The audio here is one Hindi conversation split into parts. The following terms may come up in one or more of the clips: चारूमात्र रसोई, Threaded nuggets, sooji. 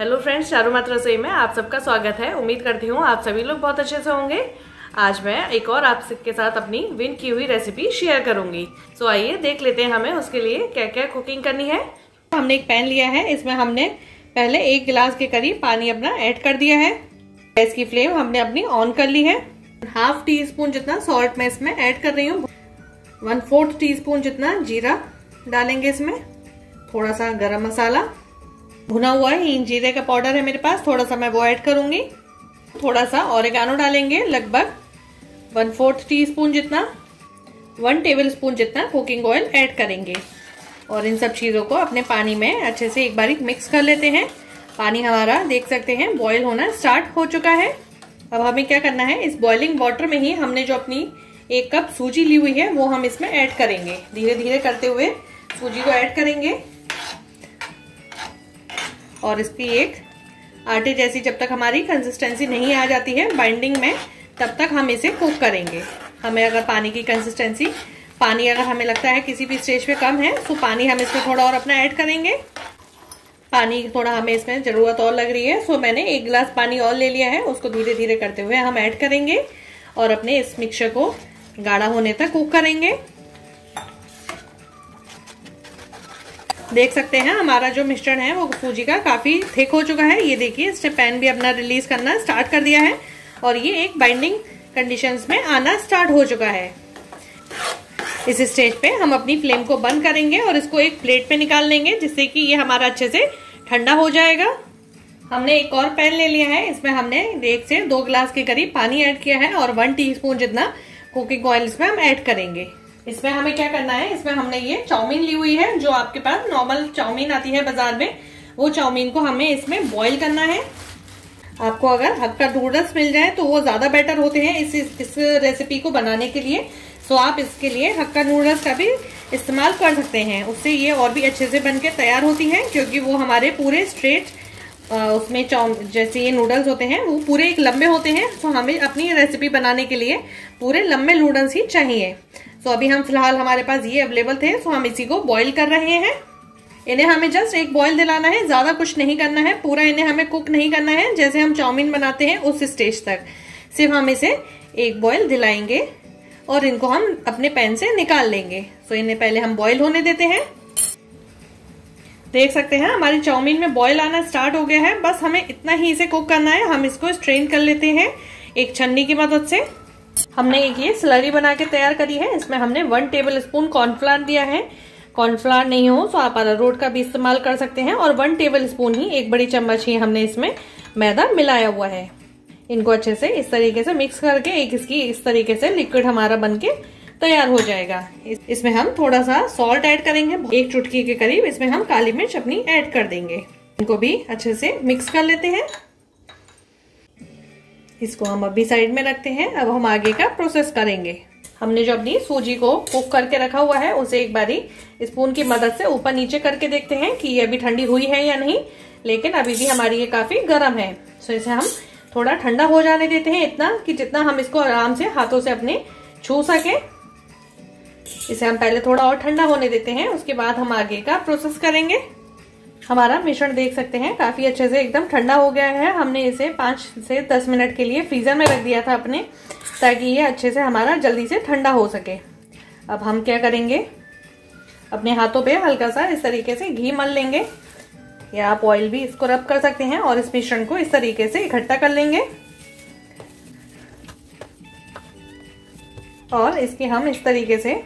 हेलो फ्रेंड्स, चारूमात्र रसोई में आप सबका स्वागत है। उम्मीद करती हूँ आप सभी लोग बहुत अच्छे से होंगे। आज मैं एक और आप सबके साथ अपनी विन की हुई रेसिपी शेयर करूँगी। सो आइए देख लेते हैं हमें उसके लिए क्या क्या कुकिंग करनी है। हमने एक पैन लिया है, इसमें हमने पहले एक गिलास के करीब पानी अपना ऐड कर दिया है। गैस की फ्लेम हमने अपनी ऑन कर ली है। 1/2 टीस्पून जितना सॉल्ट मैं इसमें ऐड कर रही हूँ। 1/4 टीस्पून जितना जीरा डालेंगे इसमें। थोड़ा सा गरम मसाला भुना हुआ है, हींग जीरे का पाउडर है मेरे पास, थोड़ा सा मैं वो ऐड करूंगी। थोड़ा सा ओरिगानो डालेंगे, लगभग 1/4 टीस्पून जितना। 1 टेबलस्पून जितना कुकिंग ऑयल ऐड करेंगे और इन सब चीज़ों को अपने पानी में अच्छे से एक बारी मिक्स कर लेते हैं। पानी हमारा देख सकते हैं बॉयल होना स्टार्ट हो चुका है। अब हमें क्या करना है, इस बॉइलिंग वाटर में ही हमने जो अपनी 1 कप सूजी ली हुई है वो हम इसमें ऐड करेंगे। धीरे धीरे करते हुए सूजी को ऐड करेंगे और इसकी एक आटे जैसी जब तक हमारी कंसिस्टेंसी नहीं आ जाती है बाइंडिंग में, तब तक हम इसे कुक करेंगे। हमें अगर पानी की कंसिस्टेंसी, पानी अगर हमें लगता है किसी भी स्टेज पे कम है तो पानी हम इसमें थोड़ा और अपना ऐड करेंगे। पानी थोड़ा हमें इसमें ज़रूरत और लग रही है, सो मैंने 1 गिलास पानी और ले लिया है। उसको धीरे धीरे करते हुए हम ऐड करेंगे और अपने इस मिक्सचर को गाढ़ा होने तक कुक करेंगे। देख सकते हैं हमारा जो मिश्रण है वो सूजी का काफ़ी थिक हो चुका है। ये देखिए, इसने पैन भी अपना रिलीज करना स्टार्ट कर दिया है और ये एक बाइंडिंग कंडीशंस में आना स्टार्ट हो चुका है। इस स्टेज पे हम अपनी फ्लेम को बंद करेंगे और इसको एक प्लेट पे निकाल लेंगे, जिससे कि ये हमारा अच्छे से ठंडा हो जाएगा। हमने एक और पैन ले लिया है, इसमें हमने 1 से 2 गिलास के करीब पानी ऐड किया है और 1 टीस्पून जितना कुकिंग ऑयल इसमें हम ऐड करेंगे। इसमें हमें क्या करना है, इसमें हमने ये चाउमीन ली हुई है। जो आपके पास नॉर्मल चाउमीन आती है बाजार में, वो चाउमीन को हमें इसमें बॉईल करना है। आपको अगर हक्का नूडल्स मिल जाए तो वो ज़्यादा बेटर होते हैं इस रेसिपी को बनाने के लिए। सो आप इसके लिए हक्का नूडल्स का भी इस्तेमाल कर सकते हैं, उससे ये और भी अच्छे से बनके तैयार होती हैं। क्योंकि वो हमारे पूरे स्ट्रेट उसमें जैसे ये नूडल्स होते हैं वो पूरे एक लंबे होते हैं। सो हमें अपनी रेसिपी बनाने के लिए पूरे लंबे नूडल्स ही चाहिए। सो अभी हम फिलहाल हमारे पास ये अवेलेबल थे, सो हम इसी को बॉईल कर रहे हैं। इन्हें हमें जस्ट एक बॉईल दिलाना है, ज़्यादा कुछ नहीं करना है। पूरा इन्हें हमें कुक नहीं करना है, जैसे हम चाउमीन बनाते हैं उस स्टेज तक सिर्फ हम इसे एक बॉईल दिलाएंगे और इनको हम अपने पैन से निकाल लेंगे। सो इन्हें पहले हम बॉईल होने देते हैं। देख सकते हैं हमारी चाउमीन में बॉईल आना स्टार्ट हो गया है। बस हमें इतना ही इसे कुक करना है। हम इसको स्ट्रेन कर लेते हैं एक छन्नी की मदद से। हमने एक ये स्लरी बना के तैयार करी है, इसमें हमने 1 टेबलस्पून कॉर्नफ्लावर दिया है। कॉर्नफ्लावर नहीं हो तो आप अरारोट का भी इस्तेमाल कर सकते हैं और 1 टेबलस्पून ही, 1 बड़ी चम्मच ही हमने इसमें मैदा मिलाया हुआ है। इनको अच्छे से इस तरीके से मिक्स करके एक इसकी इस तरीके से लिक्विड हमारा बनके तैयार हो जाएगा। इसमें हम थोड़ा सा सॉल्ट ऐड करेंगे, 1 चुटकी के करीब इसमें हम काली मिर्च अपनी ऐड कर देंगे। इनको भी अच्छे से मिक्स कर लेते हैं। इसको हम अभी साइड में रखते हैं। अब हम आगे का प्रोसेस करेंगे। हमने जो अपनी सूजी को कुक करके रखा हुआ है उसे एक बारी स्पून की मदद से ऊपर नीचे करके देखते हैं कि ये अभी ठंडी हुई है या नहीं। लेकिन अभी भी हमारी ये काफी गर्म है, सो इसे हम थोड़ा ठंडा हो जाने देते हैं, इतना कि जितना हम इसको आराम से हाथों से अपने छू सके। इसे हम पहले थोड़ा और ठंडा होने देते हैं, उसके बाद हम आगे का प्रोसेस करेंगे। हमारा मिश्रण देख सकते हैं काफी अच्छे से एकदम ठंडा हो गया है। हमने इसे 5 से 10 मिनट के लिए फ्रीजर में रख दिया था अपने, ताकि ये अच्छे से हमारा जल्दी से ठंडा हो सके। अब हम क्या करेंगे, अपने हाथों पे हल्का सा इस तरीके से घी मल लेंगे या आप ऑयल भी इसको रब कर सकते हैं और इस मिश्रण को इस तरीके से इकट्ठा कर लेंगे और इसकी हम इस तरीके से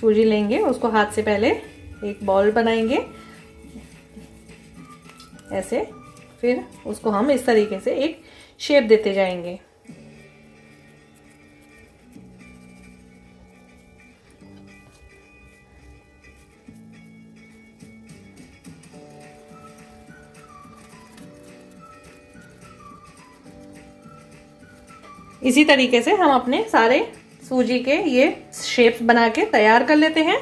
सूजी लेंगे, उसको हाथ से पहले एक बॉल बनाएंगे ऐसे, फिर उसको हम इस तरीके से एक शेप देते जाएंगे। इसी तरीके से हम अपने सारे सूजी के ये शेप्स बना के तैयार कर लेते हैं।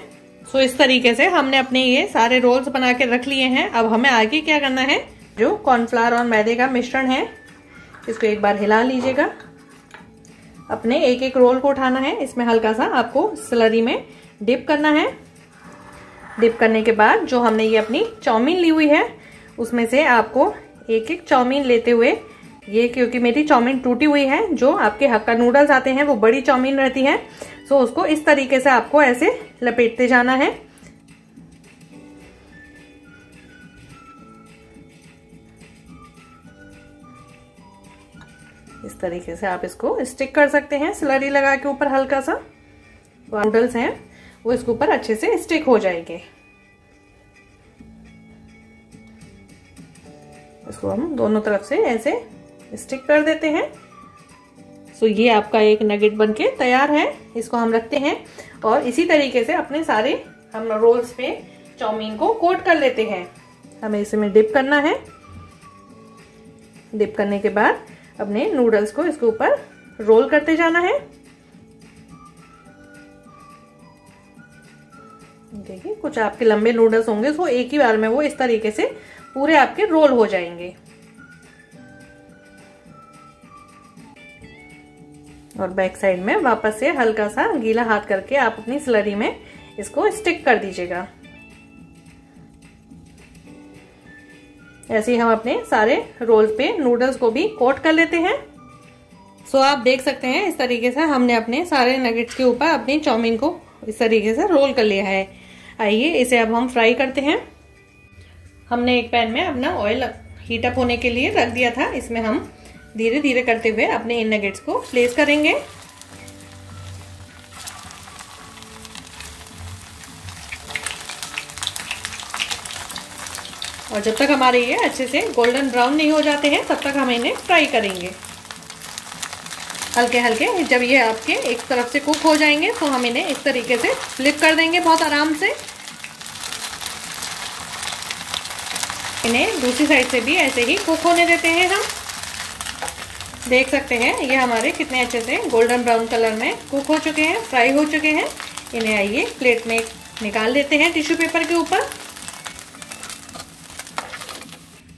सो इस तरीके से हमने अपने ये सारे रोल्स बना के रख लिए हैं। अब हमें आगे क्या करना है, जो कॉर्नफ्लावर और मैदे का मिश्रण है इसको एक बार हिला लीजिएगा। अपने एक एक रोल को उठाना है, इसमें हल्का सा आपको स्लरी में डिप करना है। डिप करने के बाद जो हमने ये अपनी चाउमीन ली हुई है उसमें से आपको एक एक चाउमीन लेते हुए, ये क्योंकि मेरी चाउमीन टूटी हुई है, जो आपके हक्का नूडल्स आते हैं वो बड़ी चाउमीन रहती है, सो उसको इस तरीके से आपको ऐसे लपेटते जाना है। इस तरीके से आप इसको स्टिक कर सकते हैं स्लरी लगा के ऊपर हल्का सा, नूडल्स हैं वो इसके ऊपर अच्छे से स्टिक हो जाएंगे। इसको हम दोनों तरफ से ऐसे स्टिक कर देते हैं। सो ये आपका एक नगेट बनके तैयार है। इसको हम रखते हैं और इसी तरीके से अपने सारे हम रोल्स पे चाउमीन को कोट कर लेते हैं। हमें इसमें डिप करना है। डिप करने के बाद अपने नूडल्स को इसके ऊपर रोल करते जाना है। देखिए कुछ आपके लंबे नूडल्स होंगे तो एक ही बार में वो इस तरीके से पूरे आपके रोल हो जाएंगे। और बैक साइड में वापस से हल्का सा गीला हाथ करके आप अपनी स्लरी में इसको स्टिक कर दीजिएगा। ऐसे ही हम अपने सारे रोल पे नूडल्स को भी कोट कर लेते हैं। सो आप देख सकते हैं इस तरीके से हमने अपने सारे नगेट्स के ऊपर अपनी चाउमीन को इस तरीके से रोल कर लिया है। आइए इसे अब हम फ्राई करते हैं। हमने एक पैन में अपना ऑयल हीट अप होने के लिए रख दिया था। इसमें हम धीरे धीरे करते हुए अपने इन नगेट्स को प्लेस करेंगे। और जब तक हमारे ये अच्छे से गोल्डन ब्राउन नहीं हो जाते हैं तब तक हम इन्हें फ्राई करेंगे। हल्के हल्के जब ये आपके एक तरफ से कुक हो जाएंगे तो हम इन्हें इस तरीके से फ्लिप कर देंगे बहुत आराम से। इन्हें दूसरी साइड से भी ऐसे ही कुक होने देते हैं। हम देख सकते हैं ये हमारे कितने अच्छे से गोल्डन ब्राउन कलर में कुक हो चुके हैं, फ्राई हो चुके हैं। इन्हें आइए प्लेट में निकाल लेते हैं टिश्यू पेपर के ऊपर।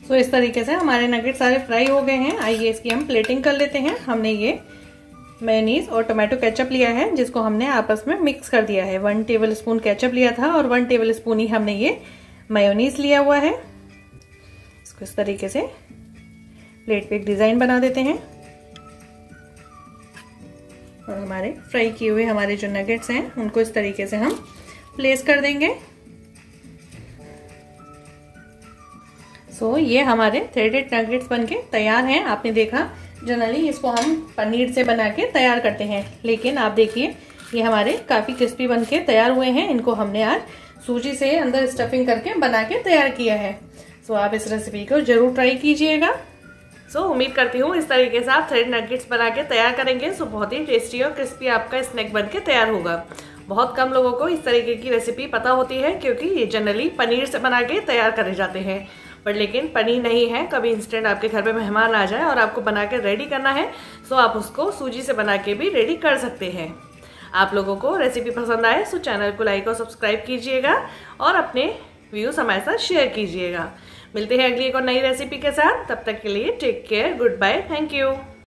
तो इस तरीके से हमारे नगेट सारे फ्राई हो गए हैं। आइए इसकी हम प्लेटिंग कर लेते हैं। हमने ये मेयोनीज और टोमेटो केचप लिया है जिसको हमने आपस में मिक्स कर दिया है। 1 टेबलस्पून केचप लिया था और 1 टेबलस्पून ही हमने ये मेयोनीज लिया हुआ है। इसको इस तरीके से प्लेट पे एक डिज़ाइन बना देते हैं। और हमारे फ्राई किए हुए हमारे जो नगेट्स हैं उनको इस तरीके से हम प्लेस कर देंगे। तो ये हमारे थ्रेडेड नगेट्स बनके तैयार हैं। आपने देखा जनरली इसको हम पनीर से बना के तैयार करते हैं, लेकिन आप देखिए ये हमारे काफ़ी क्रिस्पी बनके तैयार हुए हैं। इनको हमने आज सूजी से अंदर स्टफिंग करके बना के तैयार किया है। सो आप इस रेसिपी को जरूर ट्राई कीजिएगा। सो उम्मीद करती हूँ इस तरीके से आप थ्रेडेड नगेट्स बना के तैयार करेंगे। सो बहुत ही टेस्टी और क्रिस्पी आपका स्नैक बन के तैयार होगा। बहुत कम लोगों को इस तरीके की रेसिपी पता होती है क्योंकि ये जनरली पनीर से बना के तैयार करे जाते हैं, पर लेकिन पनीर नहीं है। कभी इंस्टेंट आपके घर पे मेहमान आ जाए और आपको बना के रेडी करना है तो आप उसको सूजी से बना के भी रेडी कर सकते हैं। आप लोगों को रेसिपी पसंद आए तो चैनल को लाइक और सब्सक्राइब कीजिएगा और अपने व्यूज़ हमारे साथ शेयर कीजिएगा। मिलते हैं अगली एक और नई रेसिपी के साथ। तब तक के लिए take care, good bye, thank you.